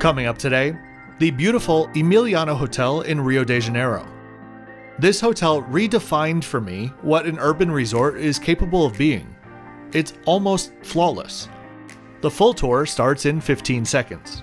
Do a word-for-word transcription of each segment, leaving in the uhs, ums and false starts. Coming up today, the beautiful Emiliano Hotel in Rio de Janeiro. This hotel redefined for me what an urban resort is capable of being. It's almost flawless. The full tour starts in fifteen seconds.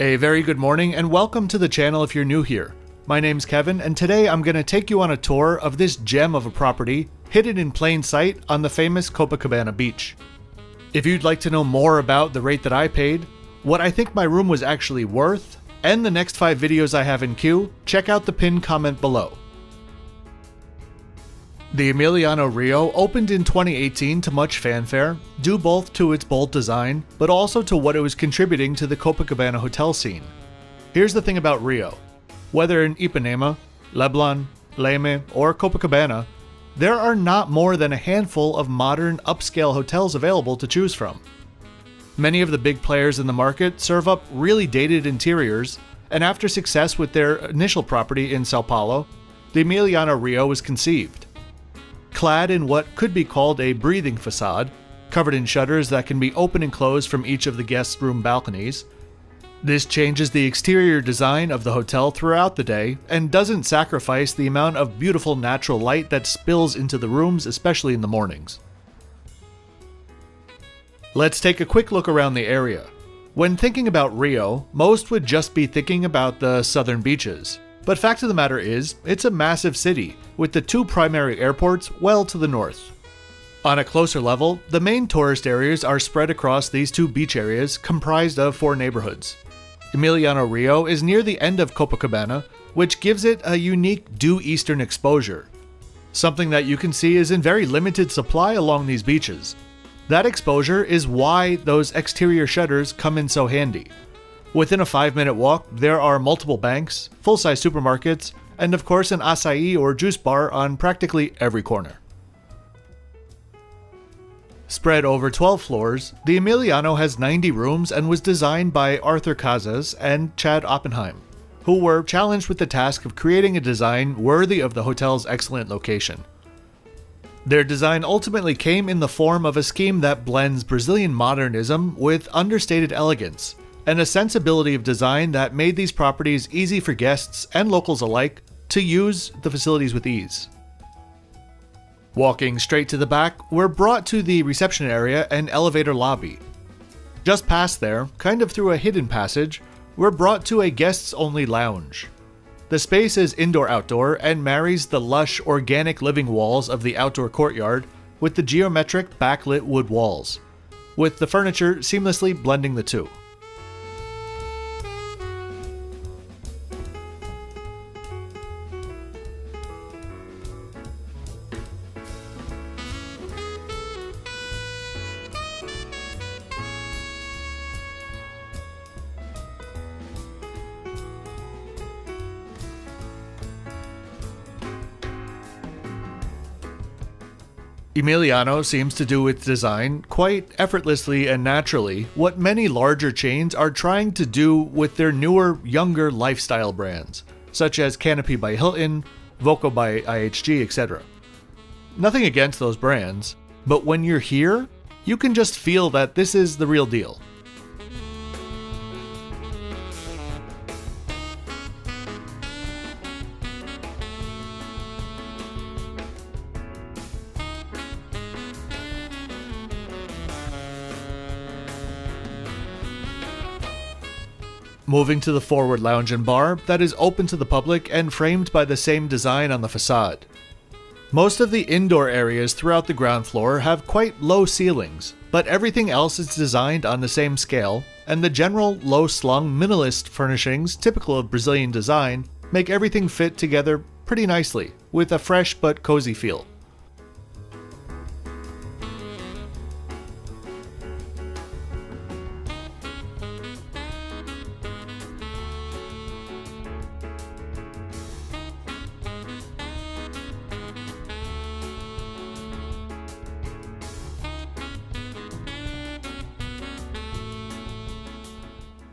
A very good morning and welcome to the channel if you're new here. My name's Kevin and today I'm going to take you on a tour of this gem of a property hidden in plain sight on the famous Copacabana beach. If you'd like to know more about the rate that I paid, what I think my room was actually worth, and the next five videos I have in queue, check out the pinned comment below. The Emiliano Rio opened in twenty eighteen to much fanfare, due both to its bold design, but also to what it was contributing to the Copacabana hotel scene. Here's the thing about Rio. Whether in Ipanema, Leblon, Leme, or Copacabana, there are not more than a handful of modern upscale hotels available to choose from. Many of the big players in the market serve up really dated interiors, and after success with their initial property in Sao Paulo, the Emiliano Rio was conceived. Clad in what could be called a breathing facade, covered in shutters that can be open and closed from each of the guest room balconies, this changes the exterior design of the hotel throughout the day and doesn't sacrifice the amount of beautiful natural light that spills into the rooms, especially in the mornings. Let's take a quick look around the area. When thinking about Rio, most would just be thinking about the southern beaches. But fact of the matter is, it's a massive city, with the two primary airports well to the north. On a closer level, the main tourist areas are spread across these two beach areas, comprised of four neighborhoods. Emiliano Rio is near the end of Copacabana, which gives it a unique due eastern exposure. Something that you can see is in very limited supply along these beaches. That exposure is why those exterior shutters come in so handy. Within a five minute walk, there are multiple banks, full-size supermarkets, and of course an acai or juice bar on practically every corner. Spread over twelve floors, the Emiliano has ninety rooms and was designed by Arthur Casas and Chad Oppenheim, who were challenged with the task of creating a design worthy of the hotel's excellent location. Their design ultimately came in the form of a scheme that blends Brazilian modernism with understated elegance, and a sensibility of design that made these properties easy for guests and locals alike to use the facilities with ease. Walking straight to the back, we're brought to the reception area and elevator lobby. Just past there, kind of through a hidden passage, we're brought to a guests-only lounge. The space is indoor-outdoor and marries the lush, organic living walls of the outdoor courtyard with the geometric backlit wood walls, with the furniture seamlessly blending the two. Emiliano seems to do its design quite effortlessly and naturally what many larger chains are trying to do with their newer, younger lifestyle brands, such as Canopy by Hilton, Voco by I H G, et cetera. Nothing against those brands, but when you're here, you can just feel that this is the real deal. Moving to the forward lounge and bar that is open to the public and framed by the same design on the facade. Most of the indoor areas throughout the ground floor have quite low ceilings, but everything else is designed on the same scale, and the general low-slung minimalist furnishings typical of Brazilian design make everything fit together pretty nicely, with a fresh but cozy feel.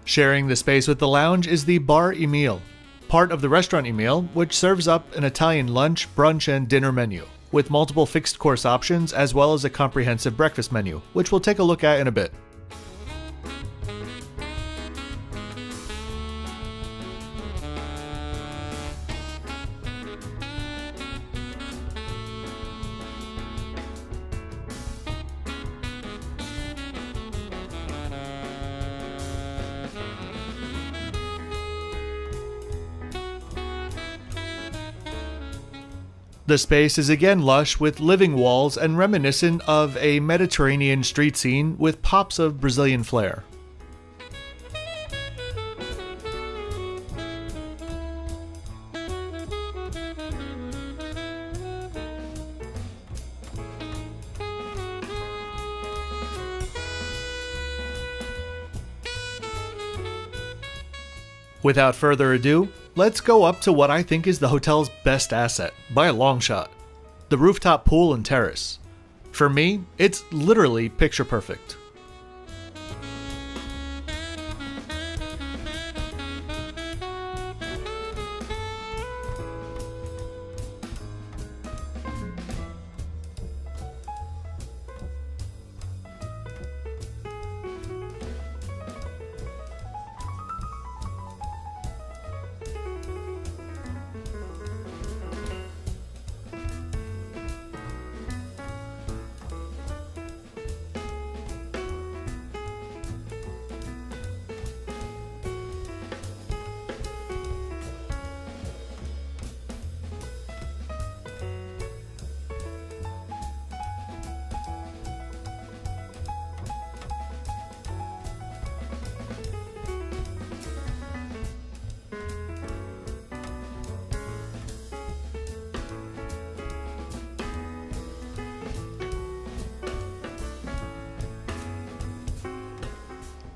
Sharing the space with the lounge is the Bar Emiliano, part of the Restaurant Emiliano, which serves up an Italian lunch, brunch, and dinner menu, with multiple fixed course options as well as a comprehensive breakfast menu, which we'll take a look at in a bit. The space is again lush with living walls and reminiscent of a Mediterranean street scene with pops of Brazilian flair. Without further ado, let's go up to what I think is the hotel's best asset, by a long shot, the rooftop pool and terrace. For me, it's literally picture perfect.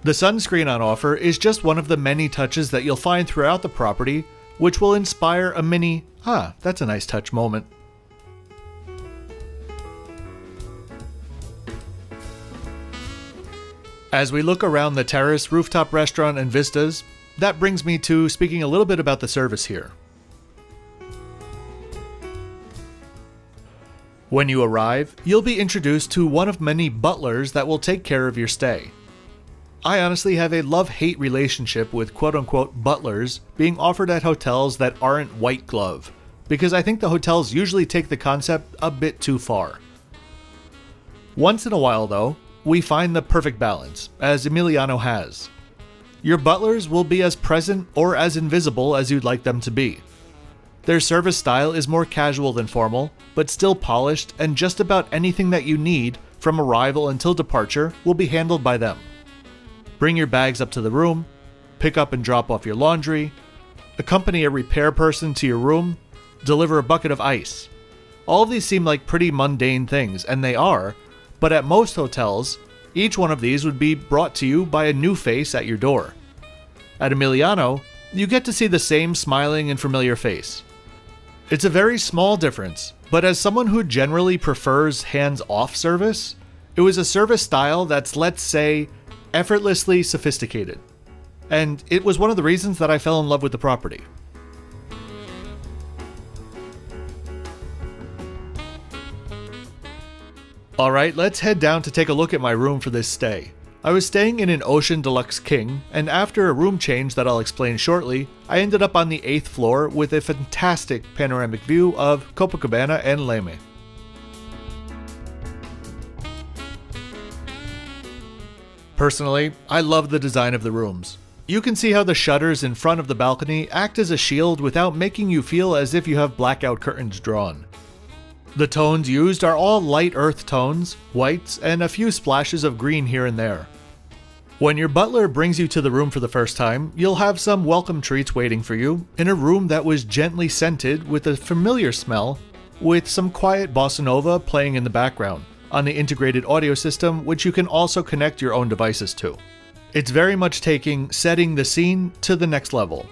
The sunscreen on offer is just one of the many touches that you'll find throughout the property, which will inspire a mini, ah, that's a nice touch moment. As we look around the terrace, rooftop restaurant, and vistas, that brings me to speaking a little bit about the service here. When you arrive, you'll be introduced to one of many butlers that will take care of your stay. I honestly have a love-hate relationship with quote-unquote butlers being offered at hotels that aren't white glove, because I think the hotels usually take the concept a bit too far. Once in a while though, we find the perfect balance, as Emiliano has. Your butlers will be as present or as invisible as you'd like them to be. Their service style is more casual than formal, but still polished, and just about anything that you need from arrival until departure will be handled by them. Bring your bags up to the room, pick up and drop off your laundry, accompany a repair person to your room, deliver a bucket of ice. All of these seem like pretty mundane things, and they are, but at most hotels, each one of these would be brought to you by a new face at your door. At Emiliano, you get to see the same smiling and familiar face. It's a very small difference, but as someone who generally prefers hands-off service, it was a service style that's, let's say, effortlessly sophisticated, and it was one of the reasons that I fell in love with the property. Alright, let's head down to take a look at my room for this stay. I was staying in an Ocean Deluxe King, and after a room change that I'll explain shortly, I ended up on the eighth floor with a fantastic panoramic view of Copacabana and Leme. Personally, I love the design of the rooms. You can see how the shutters in front of the balcony act as a shield without making you feel as if you have blackout curtains drawn. The tones used are all light earth tones, whites, and a few splashes of green here and there. When your butler brings you to the room for the first time, you'll have some welcome treats waiting for you in a room that was gently scented with a familiar smell, with some quiet bossa nova playing in the background on the integrated audio system, which you can also connect your own devices to. It's very much taking setting the scene to the next level.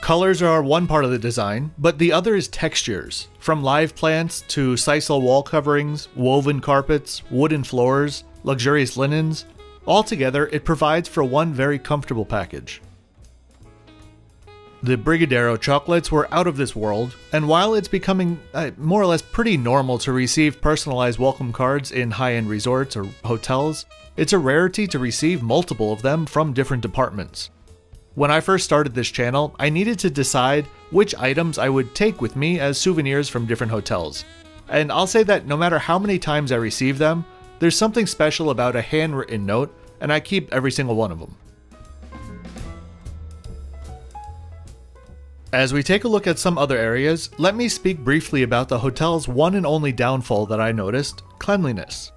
Colors are one part of the design, but the other is textures, from live plants to sisal wall coverings, woven carpets, wooden floors, luxurious linens, Altogether, it provides for one very comfortable package. The Brigadeiro chocolates were out of this world, and while it's becoming uh, more or less pretty normal to receive personalized welcome cards in high-end resorts or hotels, it's a rarity to receive multiple of them from different departments. When I first started this channel, I needed to decide which items I would take with me as souvenirs from different hotels. And I'll say that no matter how many times I receive them, there's something special about a handwritten note, and I keep every single one of them. As we take a look at some other areas, let me speak briefly about the hotel's one and only downfall that I noticed, cleanliness.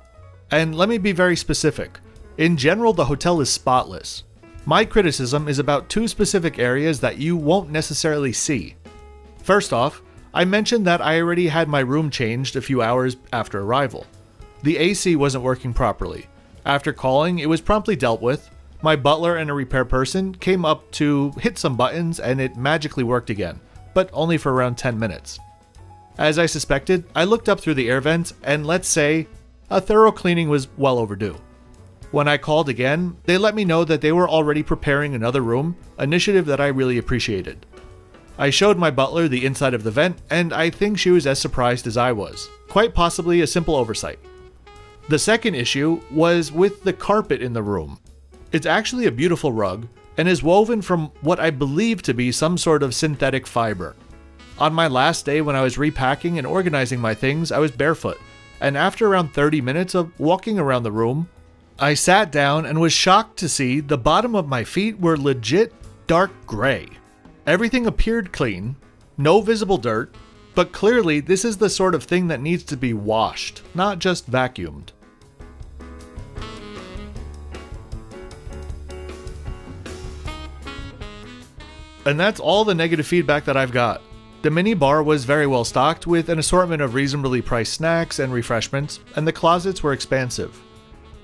And let me be very specific. In general, the hotel is spotless. My criticism is about two specific areas that you won't necessarily see. First off, I mentioned that I already had my room changed a few hours after arrival. The A C wasn't working properly. After calling, it was promptly dealt with. My butler and a repair person came up to hit some buttons and it magically worked again, but only for around ten minutes. As I suspected, I looked up through the air vents and let's say a thorough cleaning was well overdue. When I called again, they let me know that they were already preparing another room, initiative that I really appreciated. I showed my butler the inside of the vent, and I think she was as surprised as I was. Quite possibly a simple oversight. The second issue was with the carpet in the room. It's actually a beautiful rug, and is woven from what I believe to be some sort of synthetic fiber. On my last day when I was repacking and organizing my things, I was barefoot, and after around thirty minutes of walking around the room, I sat down and was shocked to see the bottom of my feet were legit dark gray. Everything appeared clean, no visible dirt, but clearly this is the sort of thing that needs to be washed, not just vacuumed. And that's all the negative feedback that I've got. The mini bar was very well stocked with an assortment of reasonably priced snacks and refreshments, and the closets were expansive.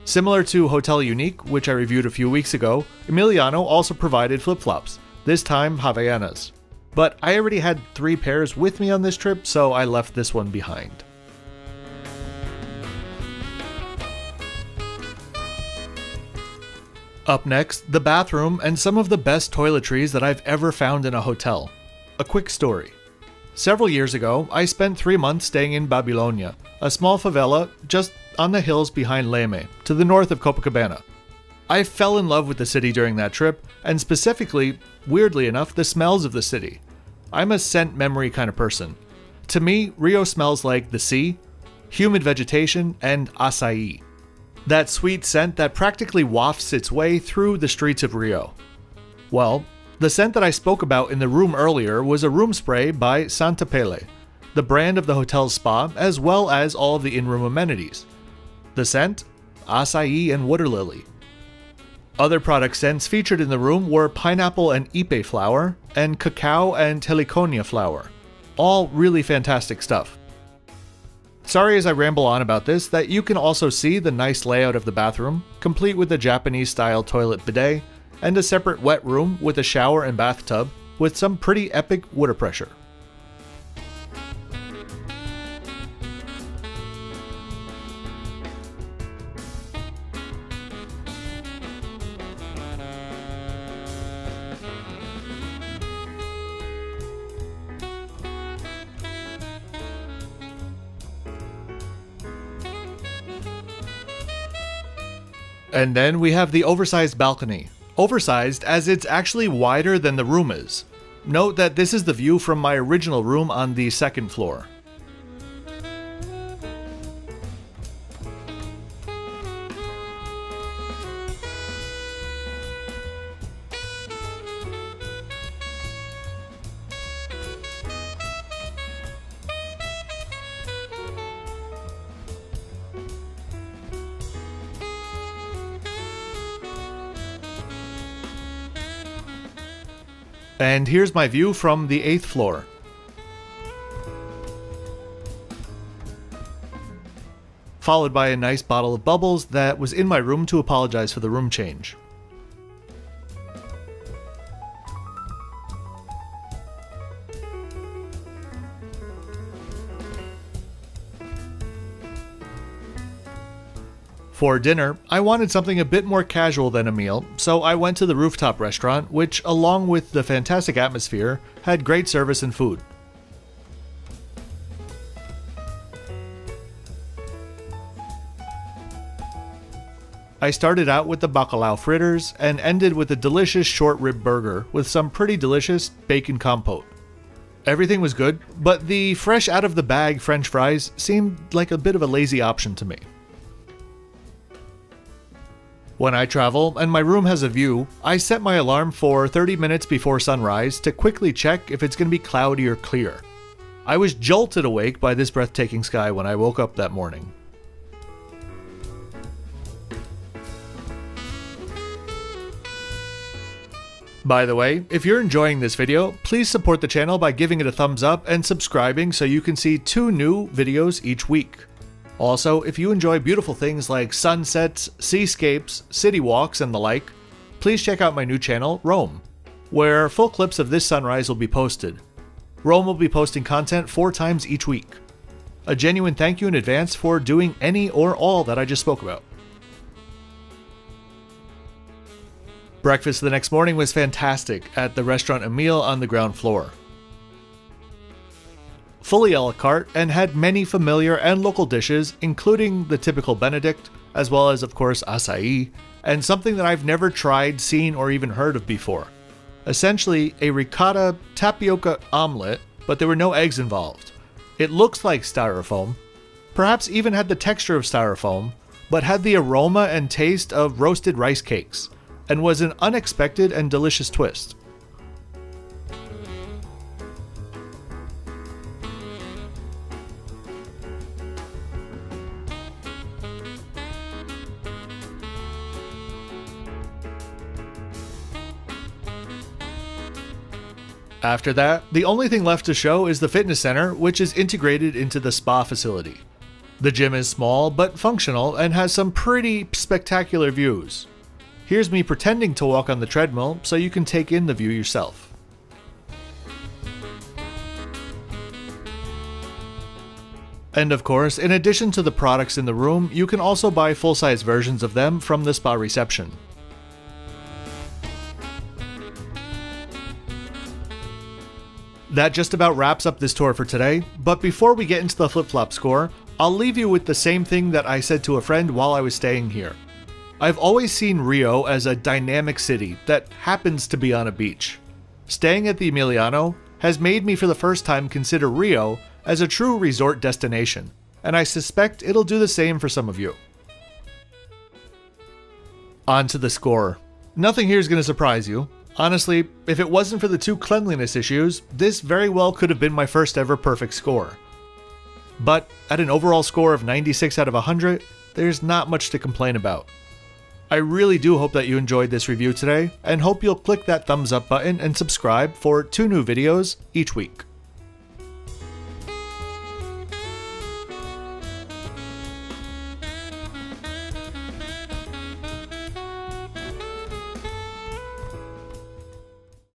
Similar to Hotel Unique, which I reviewed a few weeks ago, Emiliano also provided flip-flops. This time Havaianas. But I already had three pairs with me on this trip, so I left this one behind. Up next, the bathroom and some of the best toiletries that I've ever found in a hotel. A quick story. Several years ago, I spent three months staying in Babylonia, a small favela just on the hills behind Leme, to the north of Copacabana. I fell in love with the city during that trip, and specifically, weirdly enough, the smells of the city. I'm a scent memory kind of person. To me, Rio smells like the sea, humid vegetation, and acai. That sweet scent that practically wafts its way through the streets of Rio. Well, the scent that I spoke about in the room earlier was a room spray by Santapele, the brand of the hotel's spa, as well as all of the in-room amenities. The scent? Acai and water lily. Other product scents featured in the room were pineapple and ipe flower, and cacao and heliconia flower. All really fantastic stuff. Sorry as I ramble on about this that you can also see the nice layout of the bathroom, complete with a Japanese-style toilet bidet, and a separate wet room with a shower and bathtub with some pretty epic water pressure. And then we have the oversized balcony. Oversized as it's actually wider than the room is. Note that this is the view from my original room on the second floor. And here's my view from the eighth floor. Followed by a nice bottle of bubbles that was in my room to apologize for the room change. For dinner, I wanted something a bit more casual than a meal, so I went to the rooftop restaurant, which, along with the fantastic atmosphere, had great service and food. I started out with the bacalhau fritters and ended with a delicious short rib burger with some pretty delicious bacon compote. Everything was good, but the fresh out of the bag French fries seemed like a bit of a lazy option to me. When I travel and my room has a view, I set my alarm for thirty minutes before sunrise to quickly check if it's going to be cloudy or clear. I was jolted awake by this breathtaking sky when I woke up that morning. By the way, if you're enjoying this video, please support the channel by giving it a thumbs up and subscribing so you can see two new videos each week. Also, if you enjoy beautiful things like sunsets, seascapes, city walks, and the like, please check out my new channel, Rome, where full clips of this sunrise will be posted. Rome will be posting content four times each week. A genuine thank you in advance for doing any or all that I just spoke about. Breakfast the next morning was fantastic at the restaurant Emile on the ground floor. Fully a la carte and had many familiar and local dishes, including the typical Benedict, as well as, of course, acai, and something that I've never tried, seen, or even heard of before. Essentially, a ricotta tapioca omelet, but there were no eggs involved. It looks like styrofoam, perhaps even had the texture of styrofoam, but had the aroma and taste of roasted rice cakes, and was an unexpected and delicious twist. After that, the only thing left to show is the fitness center, which is integrated into the spa facility. The gym is small but functional and has some pretty spectacular views. Here's me pretending to walk on the treadmill so you can take in the view yourself. And of course, in addition to the products in the room, you can also buy full-size versions of them from the spa reception. That just about wraps up this tour for today, but before we get into the flip-flop score, I'll leave you with the same thing that I said to a friend while I was staying here. I've always seen Rio as a dynamic city that happens to be on a beach. Staying at the Emiliano has made me for the first time consider Rio as a true resort destination, and I suspect it'll do the same for some of you. On to the score. Nothing here is going to surprise you. Honestly, if it wasn't for the two cleanliness issues, this very well could have been my first ever perfect score. But at an overall score of ninety-six out of one hundred, there's not much to complain about. I really do hope that you enjoyed this review today, and hope you'll click that thumbs up button and subscribe for two new videos each week.